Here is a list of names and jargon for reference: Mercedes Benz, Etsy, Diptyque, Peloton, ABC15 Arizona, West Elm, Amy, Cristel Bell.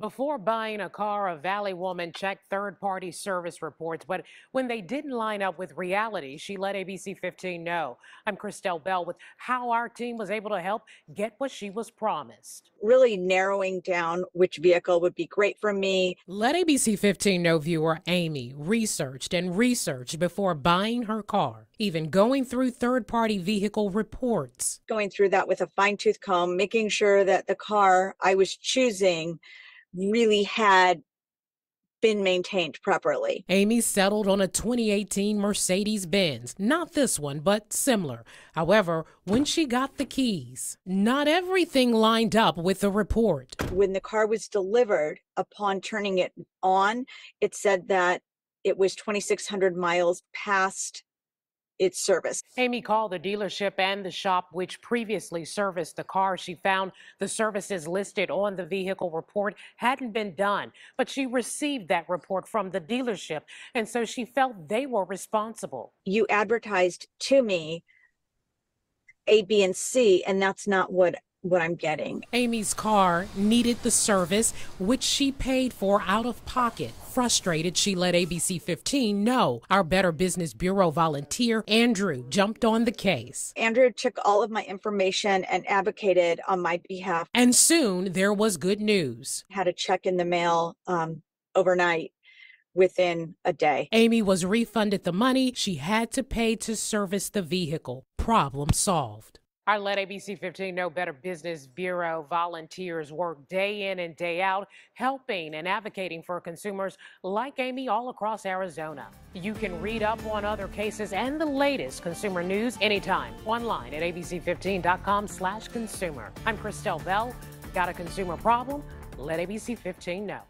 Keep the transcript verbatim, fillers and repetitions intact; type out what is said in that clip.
Before buying a car, a Valley woman checked third-party service reports, but when they didn't line up with reality, she let A B C fifteen know. I'm Cristel Bell with how our team was able to help get what she was promised. Really narrowing down which vehicle would be great for me. Let A B C fifteen know viewer Amy researched and researched before buying her car, even going through third-party vehicle reports. Going through that with a fine-tooth comb, making sure that the car I was choosing really had been maintained properly. Amy settled on a twenty eighteen Mercedes Benz, not this one, but similar. However, when she got the keys, not everything lined up with the report. When the car was delivered, upon turning it on, it said that it was twenty-six hundred miles past its service. Amy called the dealership and the shop which previously serviced the car. She found the services listed on the vehicle report hadn't been done, but she received that report from the dealership, and so she felt they were responsible. You advertised to me A, B, and C, and that's not what what I'm getting. Amy's car needed the service, which she paid for out of pocket. Frustrated, she let A B C fifteen know. Our Better Business Bureau volunteer, Andrew, jumped on the case. Andrew took all of my information and advocated on my behalf. And soon there was good news. Had a check in the mail um, overnight. Within a day, Amy was refunded the money she had to pay to service the vehicle. Problem solved. Our Let A B C fifteen Know Better Business Bureau volunteers work day in and day out, helping and advocating for consumers like Amy all across Arizona. You can read up on other cases and the latest consumer news anytime online at A B C fifteen dot com slash consumer. I'm Cristel Bell. Got a consumer problem? Let A B C fifteen know.